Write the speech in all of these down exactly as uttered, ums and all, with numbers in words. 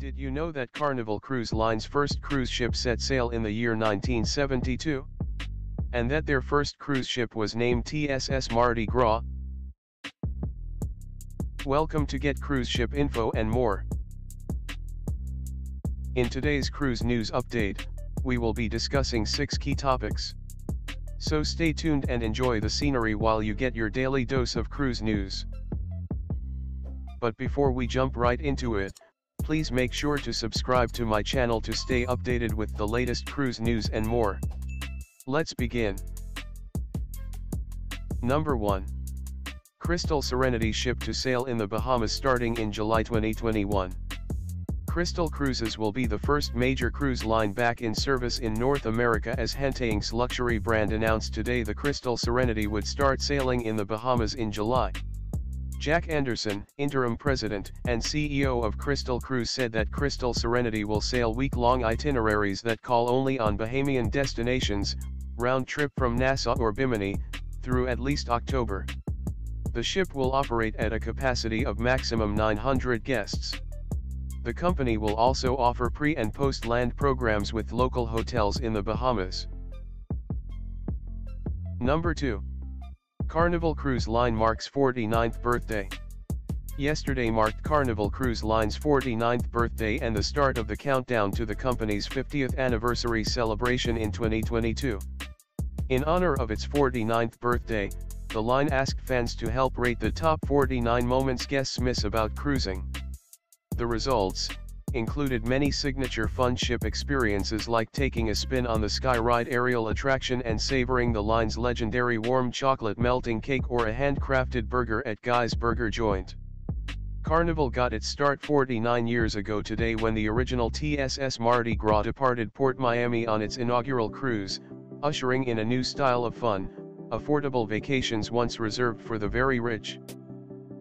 Did you know that Carnival Cruise Line's first cruise ship set sail in the year nineteen seventy-two? And that their first cruise ship was named T S S Mardi Gras? Welcome to Get Cruise Ship Info and more. In today's cruise news update, we will be discussing six key topics. So stay tuned and enjoy the scenery while you get your daily dose of cruise news. But before we jump right into it, please make sure to subscribe to my channel to stay updated with the latest cruise news and more. Let's begin. Number one. Crystal Serenity ship to sail in the Bahamas starting in July twenty twenty-one. Crystal Cruises will be the first major cruise line back in service in North America, as Hentai's luxury brand announced today the Crystal Serenity would start sailing in the Bahamas in July. Jack Anderson, interim president and C E O of Crystal Cruises, said that Crystal Serenity will sail week-long itineraries that call only on Bahamian destinations, round-trip from Nassau or Bimini, through at least October. The ship will operate at a capacity of maximum nine hundred guests. The company will also offer pre- and post-land programs with local hotels in the Bahamas. Number two. Carnival Cruise Line marks forty-ninth birthday. Yesterday marked Carnival Cruise Line's forty-ninth birthday and the start of the countdown to the company's fiftieth anniversary celebration in twenty twenty-two. In honor of its forty-ninth birthday, the line asked fans to help rate the top forty-nine moments guests miss about cruising. The results included many signature fun ship experiences like taking a spin on the Skyride aerial attraction and savoring the line's legendary warm chocolate melting cake or a handcrafted burger at Guy's Burger Joint. Carnival got its start forty-nine years ago today when the original T S S Mardi Gras departed Port Miami on its inaugural cruise, ushering in a new style of fun, affordable vacations once reserved for the very rich.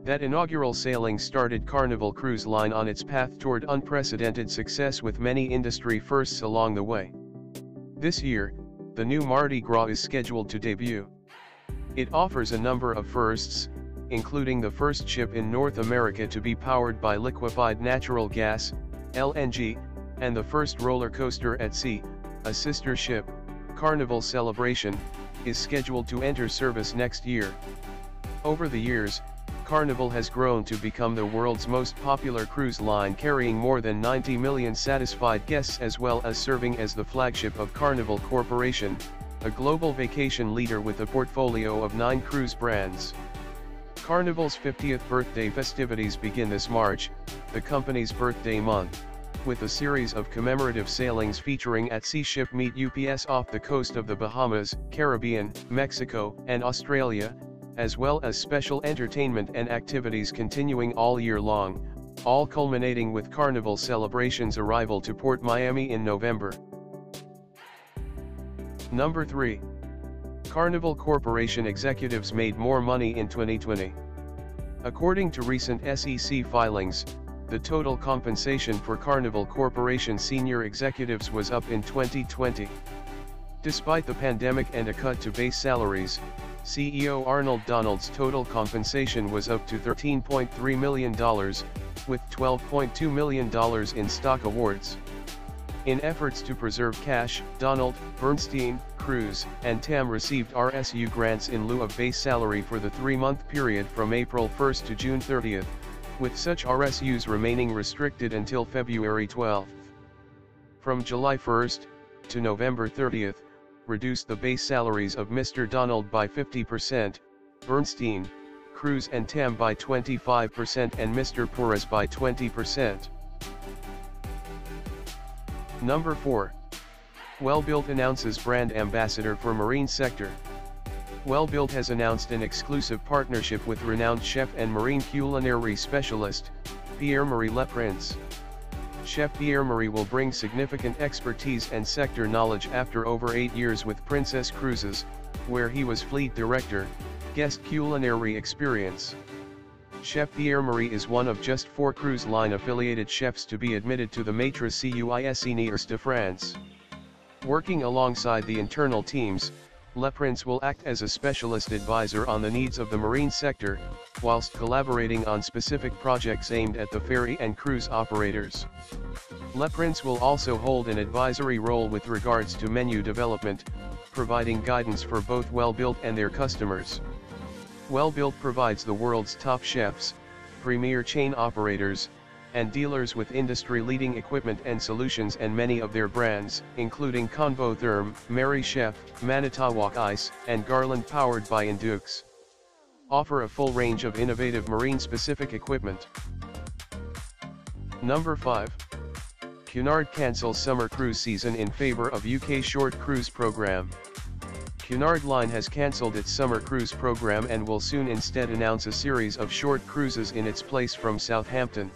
That inaugural sailing started Carnival Cruise Line on its path toward unprecedented success with many industry firsts along the way. This year, the new Mardi Gras is scheduled to debut. It offers a number of firsts, including the first ship in North America to be powered by liquefied natural gas, L N G, and the first roller coaster at sea. A sister ship, Carnival Celebration, is scheduled to enter service next year. Over the years, Carnival has grown to become the world's most popular cruise line, carrying more than ninety million satisfied guests as well as serving as the flagship of Carnival Corporation, a global vacation leader with a portfolio of nine cruise brands. Carnival's fiftieth birthday festivities begin this March, the company's birthday month, with a series of commemorative sailings featuring at-sea ship meet U P S off the coast of the Bahamas, Caribbean, Mexico, and Australia, as well as special entertainment and activities continuing all year long, all culminating with Carnival Celebration's arrival to Port Miami in November. Number three. Carnival Corporation executives made more money in twenty twenty. According to recent S E C filings, the total compensation for Carnival Corporation senior executives was up in twenty twenty. Despite the pandemic and a cut to base salaries, C E O Arnold Donald's total compensation was up to thirteen point three million dollars, with twelve point two million dollars in stock awards. In efforts to preserve cash, Donald, Bernstein, Cruz, and Tam received R S U grants in lieu of base salary for the three-month period from April first to June thirtieth, with such R S Us remaining restricted until February twelfth. From July first to November thirtieth, reduced the base salaries of Mister Donald by fifty percent, Bernstein, Cruz and Tam by twenty-five percent and Mister Porras by twenty percent. Number four. Welbilt announces brand ambassador for marine sector. Welbilt has announced an exclusive partnership with renowned chef and marine culinary specialist, Pierre-Marie Le Prince. Chef Pierre-Marie will bring significant expertise and sector knowledge after over eight years with Princess Cruises, where he was fleet director, guest culinary experience. Chef Pierre-Marie is one of just four cruise line affiliated chefs to be admitted to the Maîtres Cuisiniers de France. Working alongside the internal teams, Le Prince will act as a specialist advisor on the needs of the marine sector, whilst collaborating on specific projects aimed at the ferry and cruise operators. Le Prince will also hold an advisory role with regards to menu development, providing guidance for both Welbilt and their customers. Welbilt provides the world's top chefs, premier chain operators, and dealers with industry-leading equipment and solutions, and many of their brands, including ConvoTherm, Merrychef, Manitowoc Ice, and Garland, powered by Indukes, offer a full range of innovative marine-specific equipment. Number five. Cunard cancels summer cruise season in favor of U K short cruise program. Cunard Line has cancelled its summer cruise program and will soon instead announce a series of short cruises in its place from Southampton.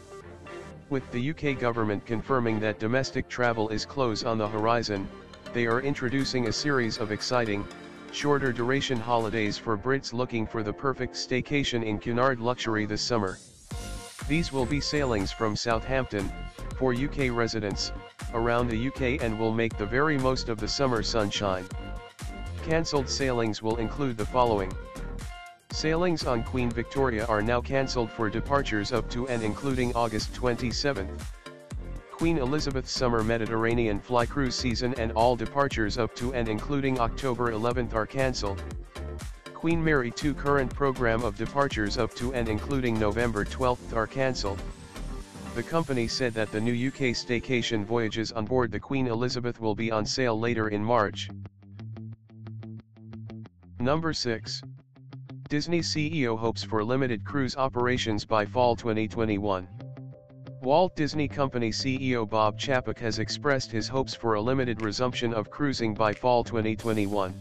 With the U K government confirming that domestic travel is close on the horizon, they are introducing a series of exciting, shorter duration holidays for Brits looking for the perfect staycation in Cunard luxury this summer. These will be sailings from Southampton, for U K residents, around the U K, and will make the very most of the summer sunshine. Cancelled sailings will include the following. Sailings on Queen Victoria are now cancelled for departures up to and including August twenty-seventh. Queen Elizabeth's summer Mediterranean fly cruise season and all departures up to and including October eleventh are cancelled. Queen Mary two current program of departures up to and including November twelfth are cancelled. The company said that the new U K staycation voyages on board the Queen Elizabeth will be on sale later in March. Number six. Disney C E O hopes for limited cruise operations by fall twenty twenty-one. Walt Disney Company C E O Bob Chapek has expressed his hopes for a limited resumption of cruising by fall twenty twenty-one.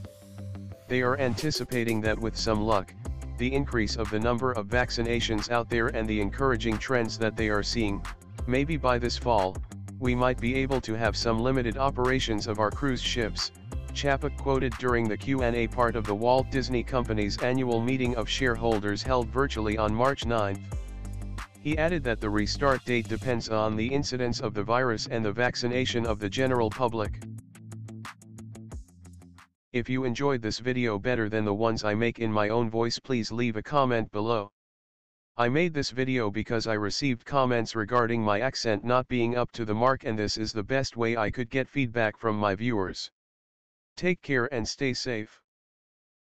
They are anticipating that with some luck, the increase of the number of vaccinations out there and the encouraging trends that they are seeing, maybe by this fall, we might be able to have some limited operations of our cruise ships, Chapek quoted during the Q and A part of the Walt Disney Company's annual meeting of shareholders held virtually on March ninth. He added that the restart date depends on the incidence of the virus and the vaccination of the general public. If you enjoyed this video better than the ones I make in my own voice, please leave a comment below. I made this video because I received comments regarding my accent not being up to the mark, and this is the best way I could get feedback from my viewers. Take care and stay safe.